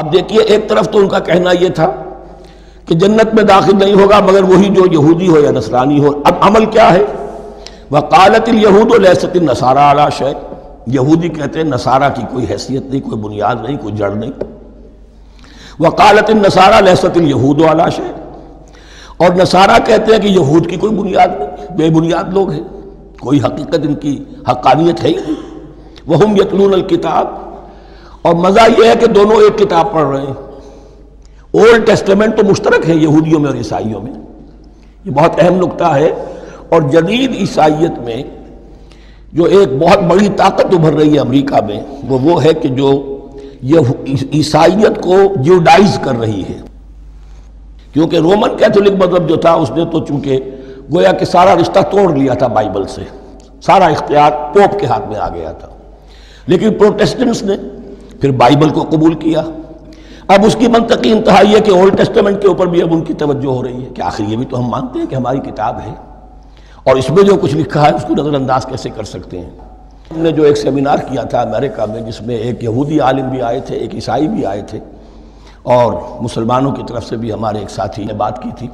अब देखिए, एक तरफ तो उनका कहना यह था कि जन्नत में दाखिल नहीं होगा मगर वही जो यहूदी हो या नसरानी हो। अब अमल क्या है? वकालतिल यहूद लैसतिन नसारा अला शै। यहूदी कहते हैं नसारा की कोई हैसियत नहीं, कोई बुनियाद नहीं, कोई जड़ नहीं। वकालतिन नसारा लैसतिल यहूद अला शै। और नसारा कहते हैं कि यहूद की कोई बुनियाद नहीं, बेबुनियाद लोग हैं, कोई हकीकत इनकी हक्कानियत है ही नहीं। वहुम यतलूनल किताब। और मज़ा यह है कि दोनों एक किताब पढ़ रहे हैं। ओल्ड टेस्टामेंट तो मुश्तरक है यहूदियों में और ईसाइयों में, ये बहुत अहम नुक्ता है। और जदीद ईसाइयत में जो एक बहुत बड़ी ताकत उभर रही है अमेरिका में, वो है कि जो ईसाइयत को ज्यूडाइज कर रही है। क्योंकि रोमन कैथोलिक मजहब जो था उसने तो चूंकि गोया कि सारा रिश्ता तोड़ लिया था बाइबल से, सारा इख्तियार पोप के हाथ में आ गया था। लेकिन प्रोटेस्टेंट्स ने फिर बाइबल को कबूल किया। अब उसकी मनतकी इंतहा है कि ओल्ड टेस्टामेंट के ऊपर भी अब उनकी तवज्जो हो रही है कि आखिर ये भी तो हम मानते हैं कि हमारी किताब है, और इसमें जो कुछ लिखा है उसको नज़रअंदाज कैसे कर सकते हैं। हमने जो एक सेमिनार किया था अमेरिका में, जिसमें एक यहूदी आलिम भी आए थे, एक ईसाई भी आए थे, और मुसलमानों की तरफ से भी हमारे एक साथी ने बात की थी।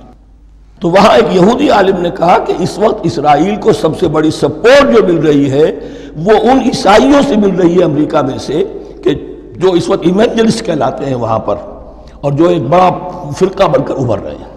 तो वहाँ एक यहूदी आलिम ने कहा कि इस वक्त इसराइल को सबसे बड़ी सपोर्ट जो मिल रही है वो उन ईसाइयों से मिल रही है अमेरिका में से, कि जो इस वक्त इवेंजलिस्ट कहलाते हैं वहाँ पर, और जो एक बड़ा फिरका बनकर उभर रहे हैं।